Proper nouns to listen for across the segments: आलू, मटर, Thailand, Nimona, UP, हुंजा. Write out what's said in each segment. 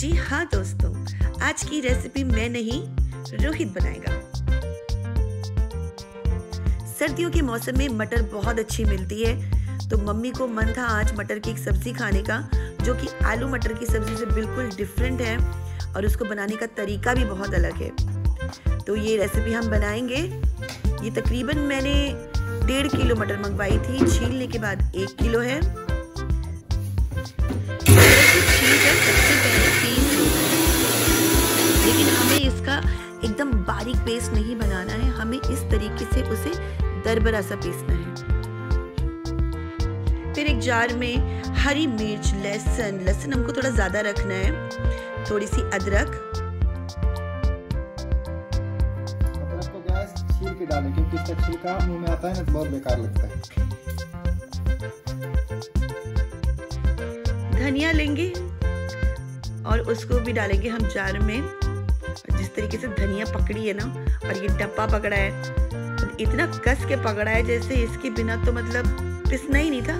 जी हाँ दोस्तों, आज की रेसिपी मैं नहीं रोहित बनाएगा। सर्दियों के मौसम में मटर बहुत अच्छी मिलती है, तो मम्मी को मन था आज मटर की एक सब्जी खाने का, जो कि आलू मटर की सब्जी से बिल्कुल डिफरेंट है और उसको बनाने का तरीका भी बहुत अलग है। तो ये रेसिपी हम बनाएंगे। ये तकरीबन मैंने 1.5 किलो मटर मंगवाई थी, छीलने के बाद 1 किलो है। सबसे पहले लेकिन हमें इसका एकदम बारीक पेस्ट नहीं बनाना है, हमें इस तरीके से उसे दरबरा सा पीसना है। फिर एक जार में हरी मिर्च, लहसुन हमको थोड़ा ज्यादा रखना है, थोड़ी सी अदरक। अदरक को गैस छील के डालें क्योंकि इसका छिलका मुंह में आता है ना तो बहुत बेकार लगता है। धनिया लेंगे और उसको भी डालेंगे हम जार में। जिस तरीके से धनिया पकड़ी है ना, और ये डब्बा पकड़ा है, इतना कस के पकड़ा है जैसे इसके बिना तो मतलब पिसना ही नहीं था।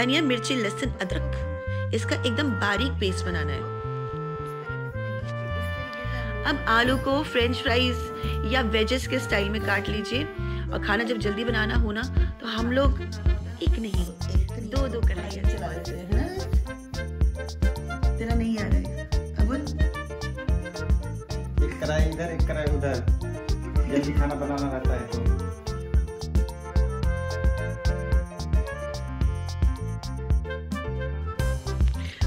धनिया, मिर्ची, लहसुन, अदरक, इसका एकदम बारीक पेस्ट बनाना है। अब आलू को फ्रेंच फ्राइज या वेजेस के स्टाइल में काट लीजिए। और खाना जब जल्दी बनाना हो ना, तो हम लोग एक नहीं दो कढ़ाइयाँ चला लेते हैं। तेरा नहीं आ रहा है अबुल? एक कढ़ाई इधर, एक कढ़ाई उधर, जल्दी खाना बनाना रहता है तो।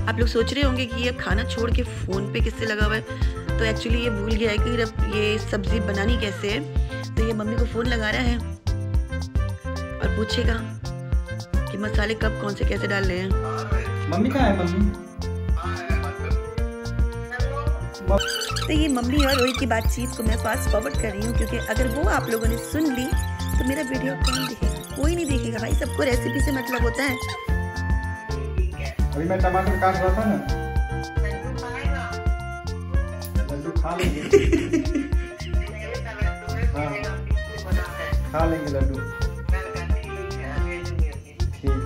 आप लोग सोच रहे होंगे कि ये खाना छोड़ के फोन पे किससे लगा हुआ है, तो एक्चुअली ये भूल गया है कि अब ये सब्जी बनानी कैसे है। तो ये मम्मी को फोन लगा रहा है और पूछेगा कि मसाले कब कौन से कैसे डाल रहे हैं। मम्मी कहाँ है? मम्मी, तो ये मम्मी और रोहित की बातचीत को मैं फास्ट फॉरवर्ड कर रही हूँ, क्योंकि अगर वो आप लोगों ने सुन ली तो मेरा वीडियो कौन देखेगा? कोई नहीं देखेगा भाई, सबको रेसिपी से मतलब होता है। अभी मैं टमाटर काट रहा था ना, लड्डू खा लेंगे। खा लेंगे लड्डू, ठीक है।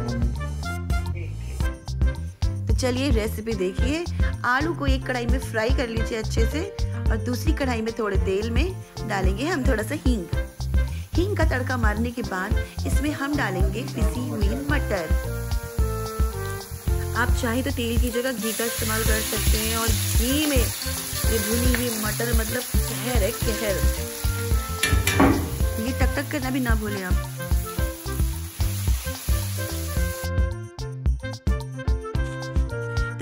तो चलिए रेसिपी देखिए। आलू को एक कढ़ाई में फ्राई कर लीजिए अच्छे से, और दूसरी कढ़ाई में थोड़े तेल में डालेंगे हम थोड़ा सा हींग। हींग का तड़का मारने के बाद इसमें हम डालेंगे पिसी हुई मटर। आप चाहे तो तेल की जगह घी का इस्तेमाल कर सकते हैं, और घी में ये भुनी हुई मटर मतलब कहर है, कहर। ये टक टक करना भी ना भूलें आप।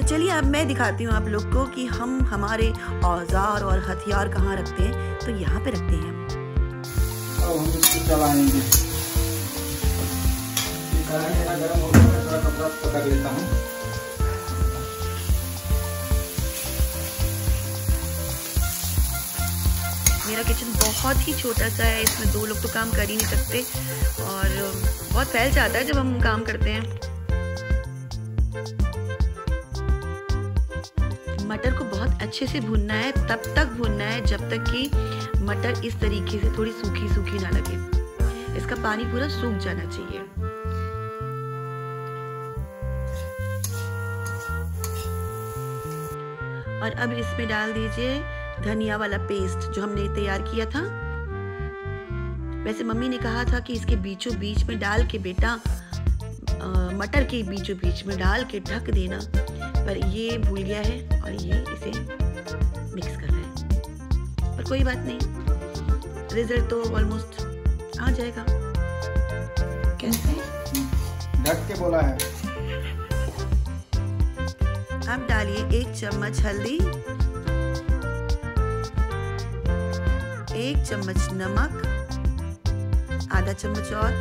चलिए अब मैं दिखाती हूँ आप लोग को कि हम हमारे औजार और हथियार कहाँ रखते हैं। तो यहाँ पे रखते हैं हम। मेरा किचन बहुत ही छोटा सा है, इसमें 2 लोग तो काम कर ही नहीं सकते, और बहुत फैल जाता है जब हम काम करते हैं। मटर को बहुत अच्छे से भूनना है, तब तक भूनना है जब तक कि मटर इस तरीके से थोड़ी सूखी ना लगे। इसका पानी पूरा सूख जाना चाहिए। और अब इसमें डाल दीजिए धनिया वाला पेस्ट जो हमने तैयार किया था। वैसे मम्मी ने कहा था कि इसके बीचों बीच में डाल के बेटा, मटर के बीचों बीच में डाल के ढक देना, पर ये भूल गया है और ये इसे मिक्स कर रहा है। पर कोई बात नहीं, रिजल्ट तो ऑलमोस्ट आ जाएगा। कैसे ढक के बोला है। अब डालिए 1 चम्मच हल्दी, 1 चम्मच नमक, आधा चम्मच और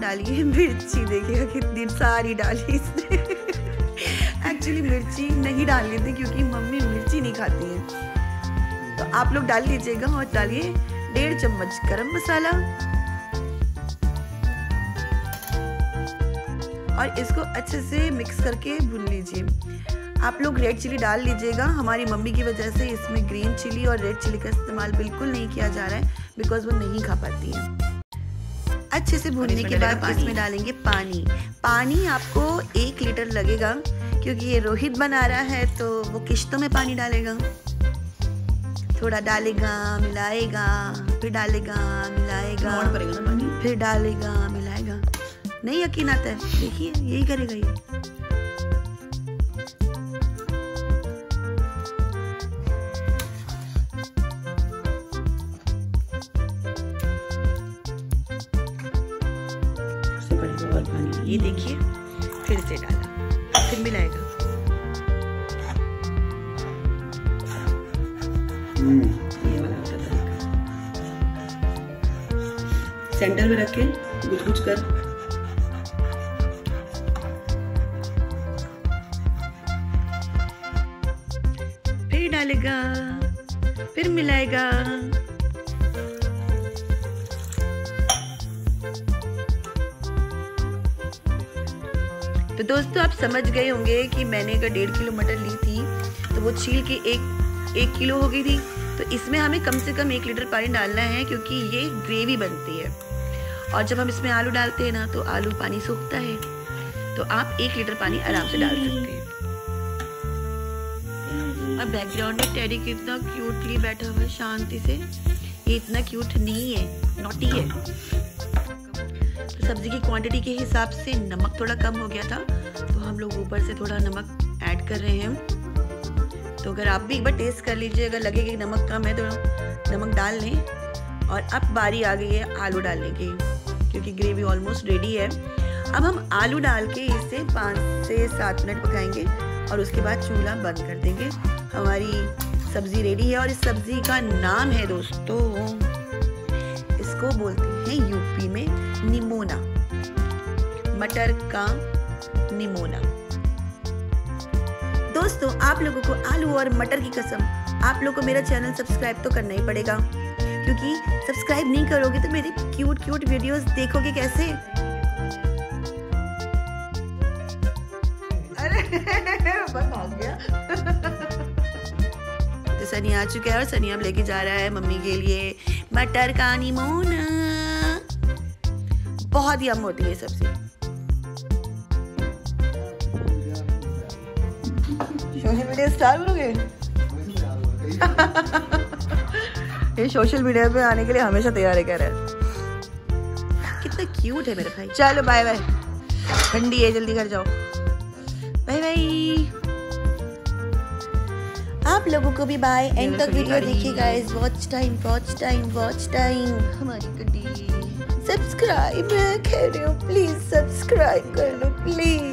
डालिए मिर्ची। देखिएगा कितनी सारी डाली इसने। एक्चुअली मिर्ची नहीं डालनी थी क्योंकि मम्मी मिर्ची नहीं खाती है, तो आप लोग डाल लीजिएगा। और डालिए 1.5 चम्मच गरम मसाला, और इसको अच्छे से मिक्स करके भून लीजिए। आप लोग रेड चिली डाल लीजिएगा। हमारी मम्मी की वजह से इसमें ग्रीन चिली और रेड चिली का इस्तेमाल बिल्कुल नहीं किया जा रहा है, बिकॉज वो नहीं खा पाती है। अच्छे से भूनने के बाद इसमें डालेंगे पानी। पानी आपको 1 लीटर लगेगा क्योंकि ये रोहित बना रहा है तो वो किश्तों में पानी डालेगा। थोड़ा डालेगा, मिलाएगा, फिर डालेगा, मिलाएगा, फिर डालेगा, मिलाएगा। नहीं यकीन आता है, देखिए यही करेगा ये। और पानी ये देखिए फिर से डाला, फिर मिलाएगा। ये वाला तरीका सेंटर में रख के गुछ-गुछ कर। फिर डालेगा, फिर मिलाएगा। तो दोस्तों आप समझ गए होंगे कि मैंने अगर 1.5 किलो मटर ली थी तो वो छील के एक किलो हो गई थी। तो इसमें हमें कम से कम 1 लीटर पानी डालना है क्योंकि ये ग्रेवी बनती है। और जब हम इसमें आलू डालते हैं ना तो आलू पानी सोखता है, तो आप 1 लीटर पानी आराम से डाल सकते हैं। और बैकग्राउंड में टेडी कितना क्यूटली बैठा हुआ है शांति से। ये इतना क्यूट नहीं है, नॉटी है। सब्जी की क्वांटिटी के हिसाब से नमक थोड़ा कम हो गया था तो हम लोग ऊपर से थोड़ा नमक ऐड कर रहे हैं। तो अगर आप भी एक बार टेस्ट कर लीजिए, अगर लगे कि नमक कम है तो नमक डाल लें। और अब बारी आ गई है आलू डालने की क्योंकि ग्रेवी ऑलमोस्ट रेडी है। अब हम आलू डाल के इसे 5 से 7 मिनट पकाएंगे और उसके बाद चूल्हा बंद कर देंगे। हमारी सब्जी रेडी है और इस सब्जी का नाम है दोस्तों, इसको बोलते हैं यूपी में निमोना, मटर का निमोना। दोस्तों आप लोगों को आलू और मटर की कसम, आप लोगों को मेरा चैनल सब्सक्राइब तो करना ही पड़ेगा क्योंकि सब्सक्राइब नहीं करोगे तो मेरे क्यूट क्यूट वीडियोस देखोगे कैसे। अरे बस आ गया। सनी आ चुका है और सनी अब लेके जा रहा है मम्मी के लिए मटर का निमोना। बहुत ही यम होती है सबसे। सोशल मीडिया स्टार बनोगे? ये सोशल मीडिया पे आने के लिए हमेशा तैयार है, कह रहा है। कितना क्यूट है मेरा भाई। चलो बाय बाय, ठंडी है जल्दी घर जाओ। बाय बाय, आप लोगों को भी बाय। एंड तक वीडियो देखिए गाइस। Watch time. हमारी गड्डी सब्सक्राइब है, कह रहे हो प्लीज सब्सक्राइब कर लो प्लीज।